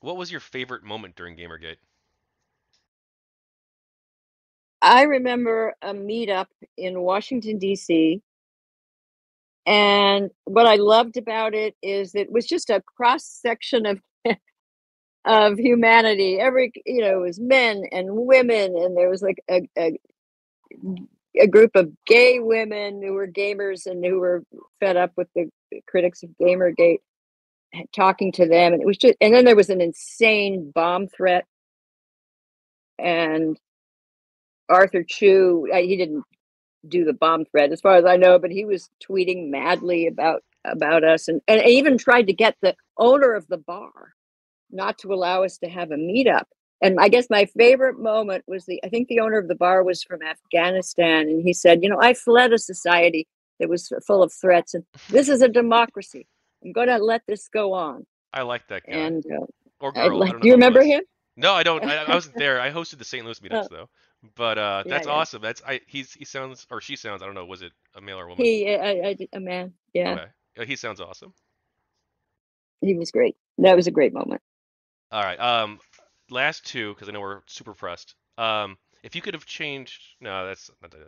What was your favorite moment during GamerGate? I remember a meetup in Washington, D.C. And what I loved about it is it was just a cross section of humanity. Every, you know, it was men and women, and there was like a group of gay women who were gamers and who were fed up with the critics of GamerGate, talking to them. And it was just, and then there was an insane bomb threat, and Arthur Chu, he didn't do the bomb threat as far as I know, but he was tweeting madly about us, and even tried to get the owner of the bar not to allow us to have a meetup. And I guess my favorite moment was I think the owner of the bar was from Afghanistan, and he said, you know, I fled a society that was full of threats, and this is a democracy. I'm going to let this go on. I like that guy. And, or girl. Do you remember him? No, I don't. I wasn't there. I hosted the St. Louis meetups though. But that's awesome. That's he sounds, or she sounds, I don't know, was it a male or a woman? A man. Yeah. Okay. He sounds awesome. He was great. That was a great moment. All right. Last two, because I know we're super pressed. If you could have changed, no, that's not that.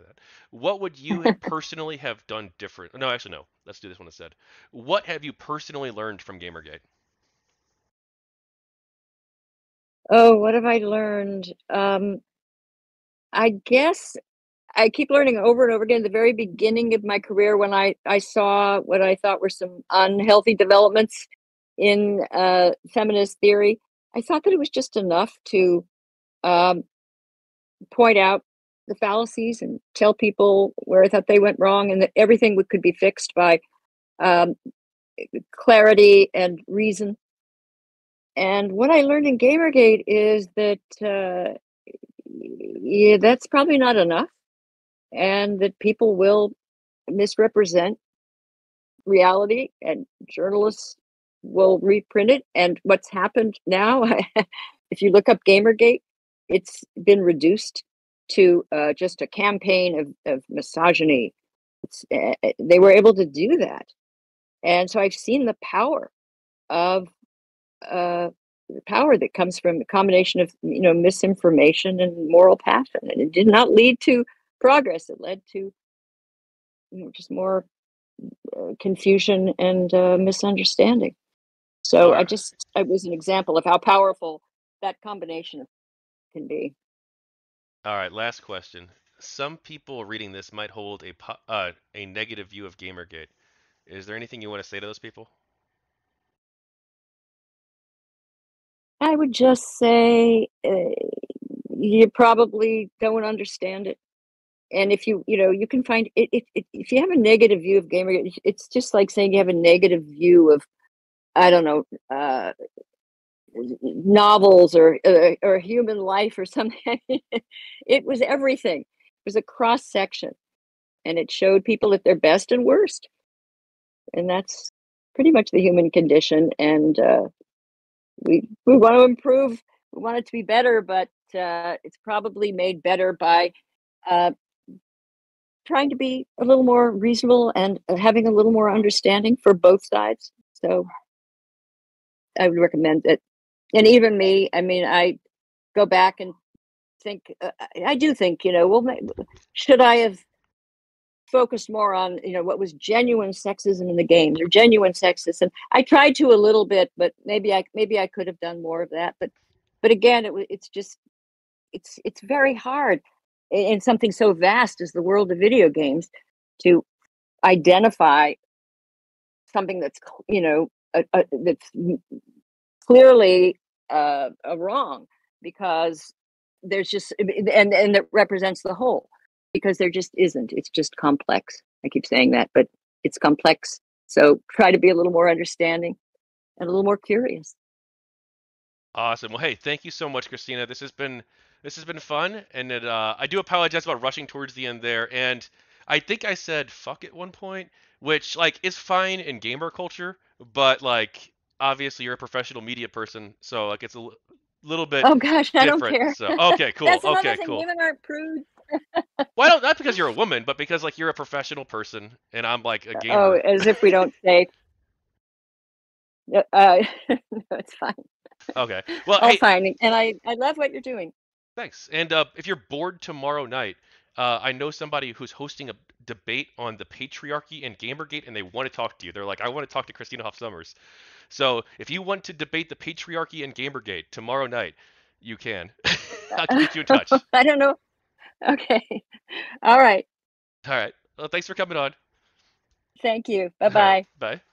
What would you personally have done different? No, actually, no. Let's do this one instead. What have you personally learned from GamerGate? Oh, what have I learned? I guess I keep learning over and over again. At the very beginning of my career, when I saw what I thought were some unhealthy developments in feminist theory, I thought that it was just enough to point out the fallacies and tell people where I thought they went wrong, and that everything could be fixed by clarity and reason. And what I learned in GamerGate is that yeah, that's probably not enough, and that people will misrepresent reality, and journalists will reprint it. And what's happened now, if you look up GamerGate, it's been reduced to just a campaign of misogyny. They were able to do that. And so I've seen the power of power that comes from a combination of, you know, misinformation and moral passion, and it did not lead to progress. It led to, you know, just more confusion and misunderstanding. So right. It was an example of how powerful that combination can be. All right, last question. Some people reading this might hold a negative view of GamerGate. Is there anything you want to say to those people? I would just say you probably don't understand it, and if you you can find it. If you have a negative view of GamerGate, it's just like saying you have a negative view of, I don't know, novels or human life or something. It was everything. It was a cross section, and it showed people at their best and worst, and that's pretty much the human condition. And we want to improve. We want it to be better, but it's probably made better by trying to be a little more reasonable and having a little more understanding for both sides. So I would recommend it. And even me, I mean, I go back and think, I do think, well, should I have focused more on, what was genuine sexism in the games, or genuine sexism. I tried to a little bit, but maybe I could have done more of that. But again, it's very hard in something so vast as the world of video games to identify something that's, that's clearly a wrong, because there's just, and that represents the whole. Because there just isn't. It's just complex. I keep saying that, but it's complex. So try to be a little more understanding and a little more curious. Awesome. Well, hey, thank you so much, Christina. This has been fun, and I do apologize about rushing towards the end there. And I think I said "fuck" at one point, which is fine in gamer culture, but obviously you're a professional media person, so it's a little bit. Oh gosh, I don't care. So okay, cool. That's another thing. Women aren't prudes. Well, not because you're a woman, but because you're a professional person, and I'm a gamer. Oh, as if we don't say. No, it's fine. Okay. Well, all fine. And I love what you're doing. Thanks. And if you're bored tomorrow night, I know somebody who's hosting a debate on the patriarchy and GamerGate, and they want to talk to you. They're like, I want to talk to Christina Hoff Sommers. So if you want to debate the patriarchy and GamerGate tomorrow night, you can. I'll keep you in touch. I don't know. Okay. All right. All right. Well, thanks for coming on. Thank you. Bye-bye. Right. Bye.